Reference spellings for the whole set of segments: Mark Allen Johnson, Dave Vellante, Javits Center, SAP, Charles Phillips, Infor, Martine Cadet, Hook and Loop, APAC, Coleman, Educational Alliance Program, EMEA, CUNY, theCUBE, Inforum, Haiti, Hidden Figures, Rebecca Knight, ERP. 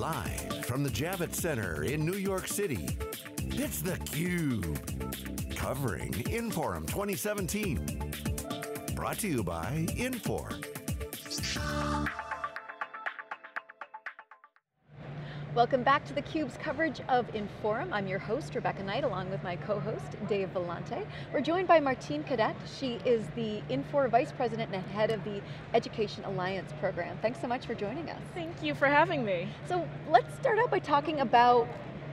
Live from the Javits Center in New York City, it's theCUBE, covering Inforum 2017. Brought to you by Infor. Welcome back to theCUBE's coverage of Inforum. I'm your host, Rebecca Knight, along with my co-host, Dave Vellante. We're joined by Martine Cadet. She is the Infor Vice President and Head of the Education Alliance Program. Thanks so much for joining us. Thank you for having me. So let's start out by talking about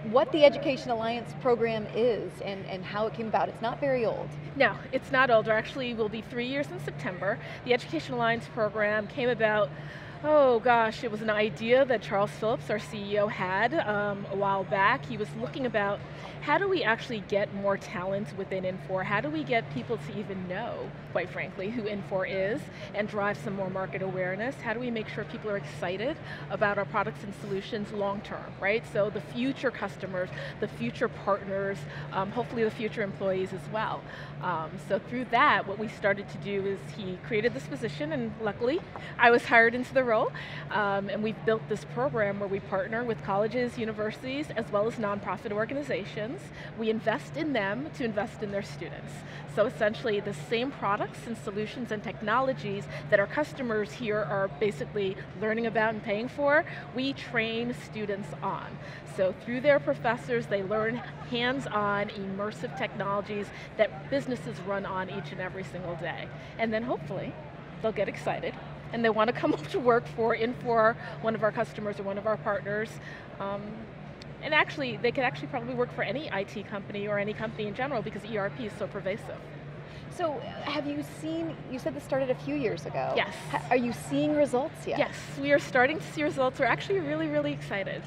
what the Education Alliance Program is and how it came about. It's not very old. No, it's not old. Or actually, will be 3 years in September. The Education Alliance Program came about, oh gosh, it was an idea that Charles Phillips, our CEO, had a while back. He was looking about, how do we actually get more talent within Infor? How do we get people to even know, quite frankly, who Infor is and drive some more market awareness? How do we make sure people are excited about our products and solutions long term, right? So the future customers, the future partners, hopefully the future employees as well. So through that, what we started to do is he created this position, and luckily I was hired into the role, and we've built this program where we partner with colleges, universities, as well as nonprofit organizations. We invest in them to invest in their students. So essentially the same products and solutions and technologies that our customers here are basically learning about and paying for, we train students on. So through their professors, they learn hands-on immersive technologies that businesses run on each and every single day. And then hopefully they'll get excited and they want to come up to work for Infor, one of our customers or one of our partners. And actually, they could actually probably work for any IT company or any company in general because ERP is so pervasive. So have you seen, you said this started a few years ago. Yes. Are you seeing results yet? Yes, we are starting to see results. We're actually really, really excited.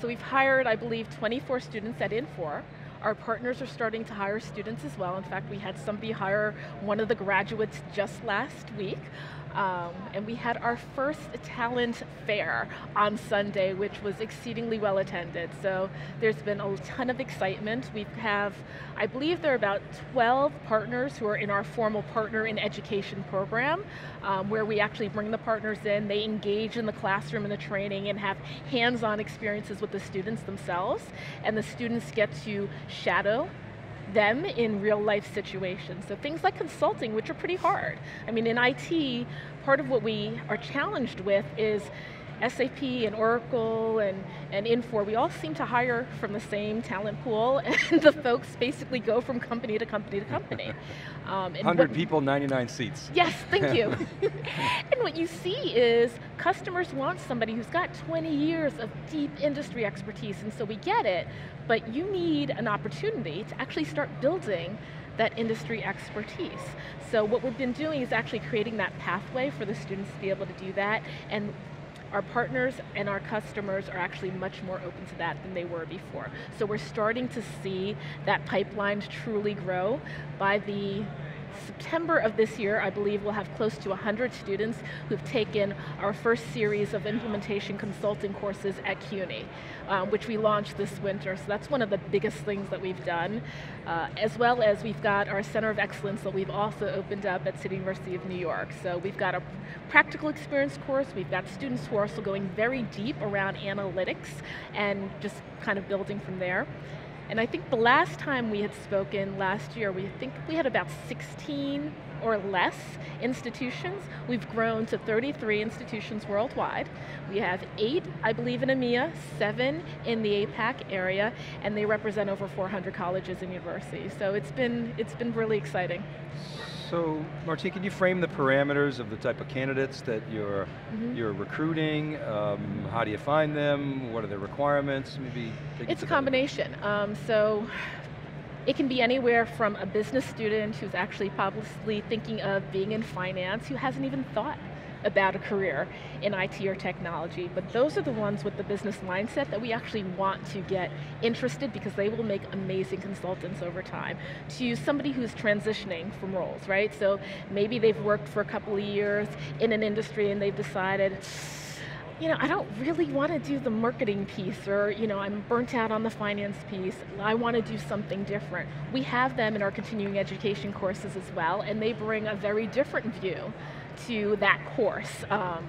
So we've hired, I believe, 24 students at Infor. Our partners are starting to hire students as well. In fact, we had somebody hire one of the graduates just last week. And we had our first talent fair on Sunday, which was exceedingly well attended. So there's been a ton of excitement. We have, I believe there are about 12 partners who are in our formal partner in education program, where we actually bring the partners in, they engage in the classroom and the training and have hands-on experiences with the students themselves. And the students get to shadow them in real life situations. So things like consulting, which are pretty hard. I mean, in IT, part of what we are challenged with is SAP and Oracle and Infor, we all seem to hire from the same talent pool, and the folks basically go from company to company to company. 100 people, 99 seats. Yes, thank you. And what you see is customers want somebody who's got 20 years of deep industry expertise, and so we get it, but you need an opportunity to actually start building that industry expertise. So what we've been doing is actually creating that pathway for the students to be able to do that, and our partners and our customers are actually much more open to that than they were before. So we're starting to see that pipeline truly grow. By the September of this year, I believe we'll have close to 100 students who've taken our first series of implementation consulting courses at CUNY, which we launched this winter. So that's one of the biggest things that we've done, as well as we've got our Center of Excellence that we've also opened up at City University of New York. So we've got a practical experience course, we've got students who are also going very deep around analytics and just kind of building from there. And I think the last time we had spoken last year, we think we had about 16 or less institutions. We've grown to 33 institutions worldwide. We have 8, I believe, in EMEA, 7 in the APAC area, and they represent over 400 colleges and universities. So it's been really exciting. So, Martine, can you frame the parameters of the type of candidates that you're recruiting? How do you find them? What are their requirements? Maybe it's a combination. So, it can be anywhere from a business student who's actually probably thinking of being in finance, who hasn't even thought about a career in IT or technology, but those are the ones with the business mindset that we actually want to get interested because they will make amazing consultants over time, to somebody who's transitioning from roles, right? So maybe they've worked for a couple of years in an industry and they've decided, you know, I don't really want to do the marketing piece, or, you know, I'm burnt out on the finance piece, I want to do something different. We have them in our continuing education courses as well, and they bring a very different view to that course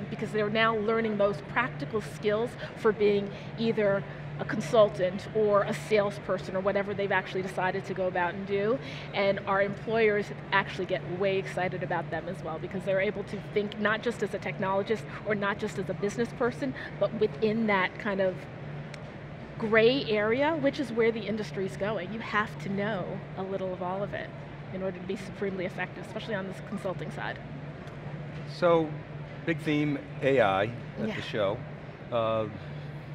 because they're now learning those practical skills for being either a consultant or a salesperson or whatever they've actually decided to go about and do. And our employers actually get way excited about them as well because they're able to think not just as a technologist or not just as a business person, but within that kind of gray area, which is where the industry's going. You have to know a little of all of it in order to be supremely effective, especially on this consulting side. So, big theme, AI at the show.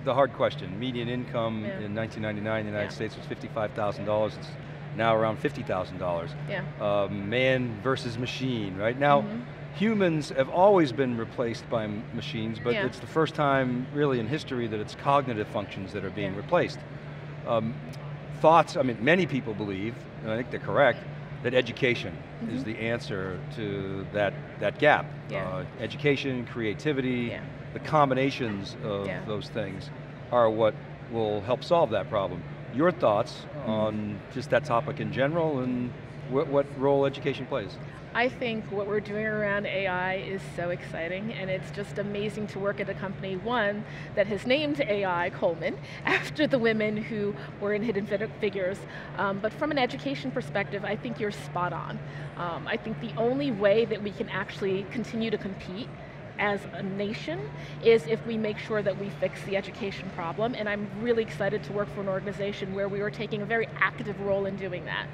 The hard question, median income in 1999 in the United States was $55,000, it's now around $50,000. Man versus machine, right? Now, humans have always been replaced by machines, but it's the first time really in history that it's cognitive functions that are being replaced. Thoughts, I mean, many people believe, and I think they're correct, that education is the answer to that gap. Education, creativity, the combinations of those things are what will help solve that problem. Your thoughts on just that topic in general and what role education plays? I think what we're doing around AI is so exciting, and it's just amazing to work at a company, one, that has named AI Coleman after the women who were in Hidden Figures. But from an education perspective, I think you're spot on. I think the only way that we can actually continue to compete as a nation is if we make sure that we fix the education problem, and I'm really excited to work for an organization where we are taking a very active role in doing that.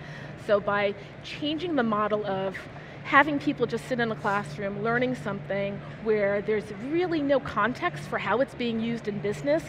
So by changing the model of having people just sit in a classroom learning something where there's really no context for how it's being used in business,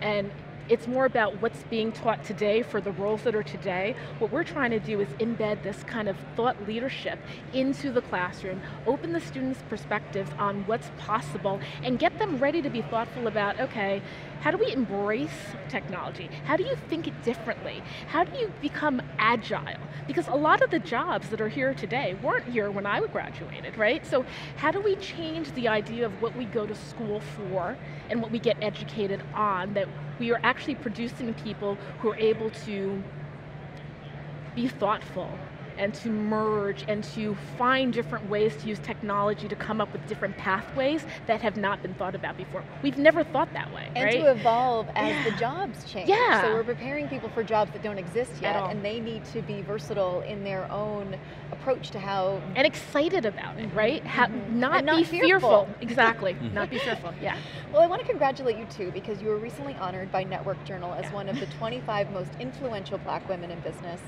and it's more about what's being taught today for the roles that are today. What we're trying to do is embed this kind of thought leadership into the classroom, open the students' perspectives on what's possible, and get them ready to be thoughtful about, okay, how do we embrace technology? How do you think differently? How do you become agile? Because a lot of the jobs that are here today weren't here when I graduated, right? So how do we change the idea of what we go to school for and what we get educated on, that we are actually producing people who are able to be thoughtful and to merge and to find different ways to use technology to come up with different pathways that have not been thought about before. We've never thought that way, and right? To evolve as the jobs change. So we're preparing people for jobs that don't exist yet, and they need to be versatile in their own approach to how... And excited about it, right? Not be fearful. Exactly, not be fearful, Well, I want to congratulate you too, because you were recently honored by Network Journal as one of the 25 most influential Black women in business.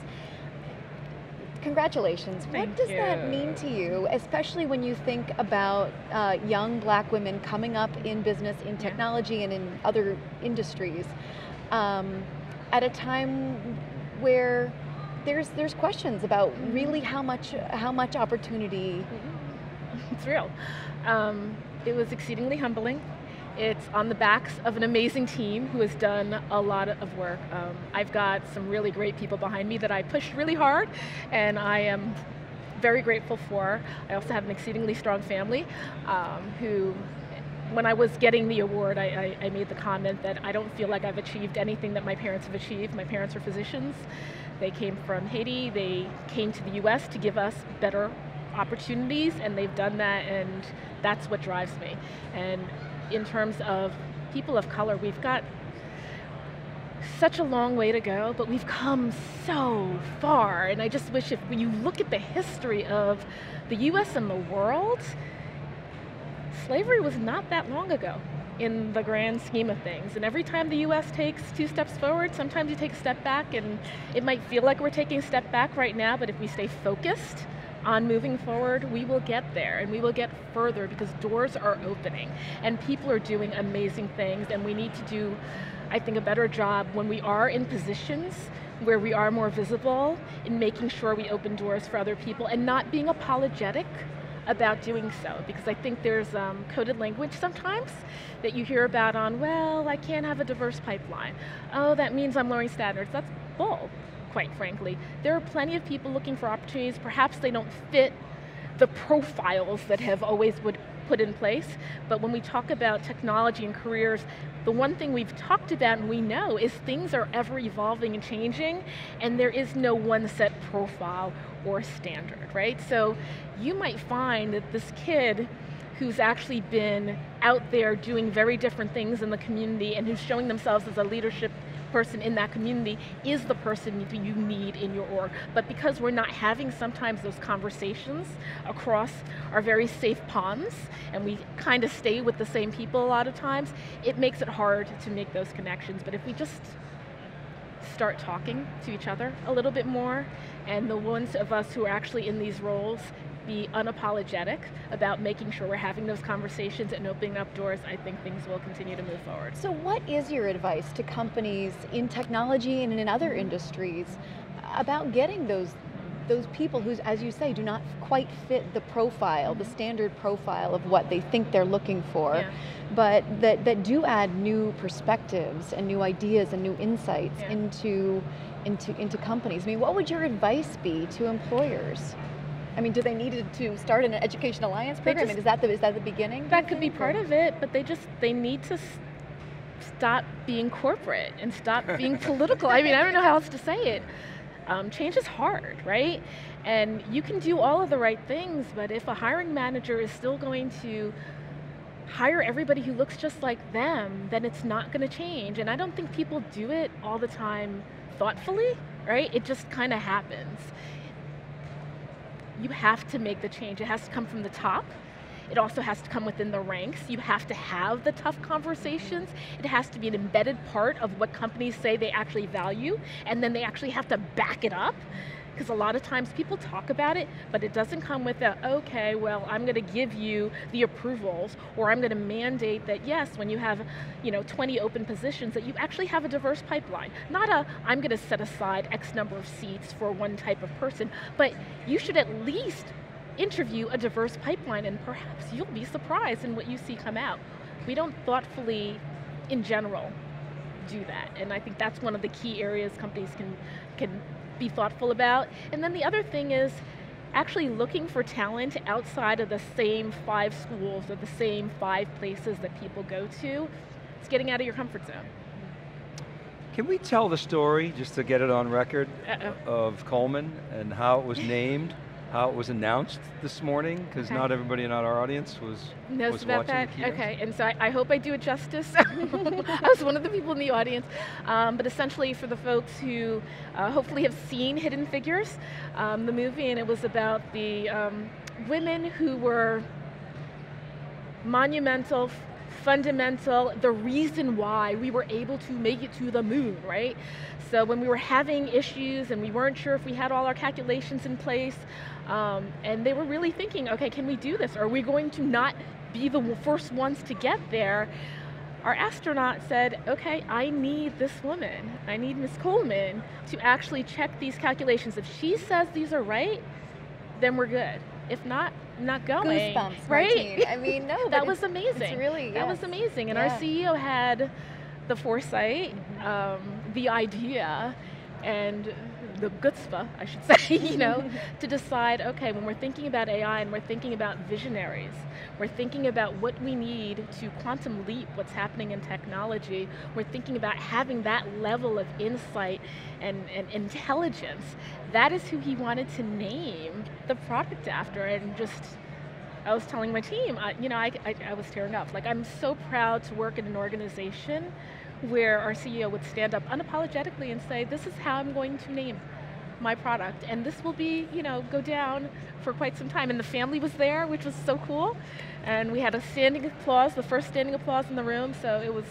Congratulations. What does that mean to you, especially when you think about young Black women coming up in business, in technology, and in other industries, at a time where there's questions about really how much opportunity? It's real. It was exceedingly humbling. It's on the backs of an amazing team who has done a lot of work. I've got some really great people behind me that I pushed really hard, and I am very grateful for. I also have an exceedingly strong family who, when I was getting the award, I made the comment that I don't feel like I've achieved anything that my parents have achieved. My parents are physicians. They came from Haiti. They came to the US to give us better opportunities, and they've done that, and that's what drives me. And in terms of people of color, we've got such a long way to go, but we've come so far, and I just wish, if when you look at the history of the US and the world, slavery was not that long ago in the grand scheme of things. And every time the US takes two steps forward, sometimes you take a step back, and it might feel like we're taking a step back right now, but if we stay focused on moving forward, we will get there, and we will get further, because doors are opening and people are doing amazing things, and we need to do, I think, a better job when we are in positions where we are more visible in making sure we open doors for other people and not being apologetic about doing so, because I think there's coded language sometimes that you hear about on, well, I can't have a diverse pipeline. Oh, that means I'm lowering standards. That's bull. Quite frankly, there are plenty of people looking for opportunities. Perhaps they don't fit the profiles that have always would put in place, but when we talk about technology and careers, the one thing we've talked about and we know is things are ever evolving and changing, and there is no one set profile or standard, right? So you might find that this kid who's actually been out there doing very different things in the community and who's showing themselves as a leadership person in that community is the person you need in your org. But because we're not having sometimes those conversations across our very safe ponds, and we kind of stay with the same people a lot of times, it makes it hard to make those connections. But if we just start talking to each other a little bit more, and the ones of us who are actually in these roles be unapologetic about making sure we're having those conversations and opening up doors, I think things will continue to move forward. So what is your advice to companies in technology and in other industries about getting those people who, as you say, do not quite fit the profile, the standard profile of what they think they're looking for, yeah, but that do add new perspectives and new ideas and new insights, yeah, into companies? I mean, what would your advice be to employers? I mean, do they need to start an education alliance program? Just, is that the beginning? That could be part of it, but they need to stop being corporate and stop being political. I mean, I don't know how else to say it. Change is hard, right? And you can do all of the right things, but if a hiring manager is still going to hire everybody who looks just like them, then it's not going to change. And I don't think people do it all the time thoughtfully, right? It just kind of happens. You have to make the change. It has to come from the top. It also has to come within the ranks. You have to have the tough conversations. It has to be an embedded part of what companies say they actually value, and then they actually have to back it up. Because a lot of times people talk about it, but it doesn't come with a, okay, well, I'm going to give you the approvals, or I'm going to mandate that, yes, when you have 20 open positions, that you actually have a diverse pipeline. Not a, I'm going to set aside X number of seats for one type of person, but you should at least interview a diverse pipeline, and perhaps you'll be surprised in what you see come out. We don't thoughtfully, in general, do that. And I think that's one of the key areas companies can be thoughtful about. And then the other thing is actually looking for talent outside of the same 5 schools or the same 5 places that people go to. It's getting out of your comfort zone. Can we tell the story, just to get it on record, of Coleman and how it was named, how it was announced this morning? Because not everybody in our audience was watching that. Okay, and so I hope I do it justice. I was one of the people in the audience. But essentially, for the folks who hopefully have seen Hidden Figures, the movie, and it was about the women who were monumental, fundamental, the reason why we were able to make it to the moon, right? So when we were having issues and we weren't sure if we had all our calculations in place, and they were really thinking, okay, can we do this? Are we going to not be the first ones to get there? Our astronaut said, okay, I need this woman. I need Ms. Coleman to actually check these calculations. If she says these are right, then we're good. If not, not going. Goosebumps, right? I mean, no, that was amazing. It's really, yes. That was amazing. And yeah, our CEO had the foresight, the idea, and the gutzpah, I should say, to decide, okay, when we're thinking about AI and we're thinking about visionaries, we're thinking about what we need to quantum leap what's happening in technology, we're thinking about having that level of insight and intelligence. That is who he wanted to name the product after, and just, I was telling my team, I was tearing up. Like, I'm so proud to work in an organization where our CEO would stand up unapologetically and say, this is how I'm going to name my product. And this will be, go down for quite some time. And the family was there, which was so cool. And we had a standing applause, the first standing applause in the room, so it was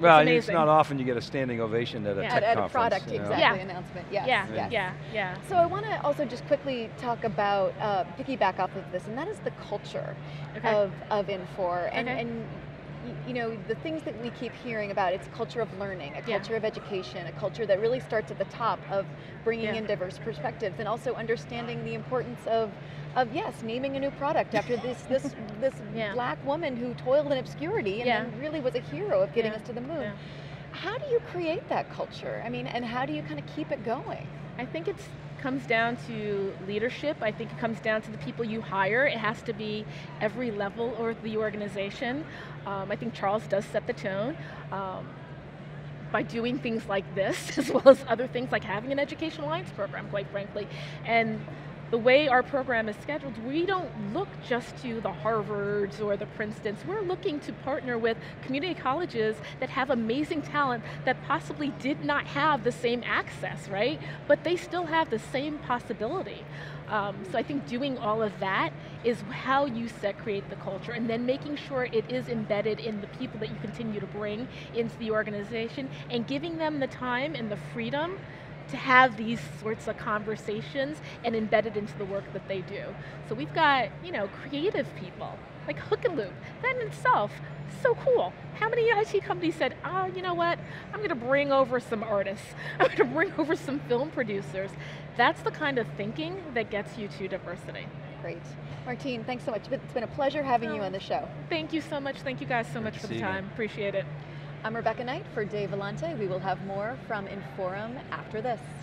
amazing. It's not often you get a standing ovation at a tech conference. At a product, announcement, yes. Yeah. So I want to also just quickly talk about, piggyback off of this, and that is the culture of Infor. And the things that we keep hearing about, it's a culture of learning, a culture of education, a culture that really starts at the top of bringing in diverse perspectives, and also understanding the importance of naming a new product after this black woman who toiled in obscurity and then really was a hero of getting us to the moon. Yeah. How do you create that culture? I mean, and how do you kind of keep it going? I think it comes down to leadership. I think it comes down to the people you hire. It has to be every level or the organization. I think Charles does set the tone by doing things like this, as well as other things like having an education alliance program, quite frankly. And the way our program is scheduled, we don't look just to the Harvards or the Princetons. We're looking to partner with community colleges that have amazing talent that possibly did not have the same access, right? But they still have the same possibility. So I think doing all of that is how you create the culture, and then making sure it is embedded in the people that you continue to bring into the organization, and giving them the time and the freedom to have these sorts of conversations and embed it into the work that they do. So we've got, you know, creative people, like Hook and Loop. That in itself, so cool. How many IT companies said, oh, you know what, I'm going to bring over some artists. I'm going to bring over some film producers. That's the kind of thinking that gets you to diversity. Great. Martine, thanks so much. It's been a pleasure having you on the show. Thank you so much. Thank you guys so much for the time. Appreciate it. I'm Rebecca Knight for Dave Vellante. We will have more from Inforum after this.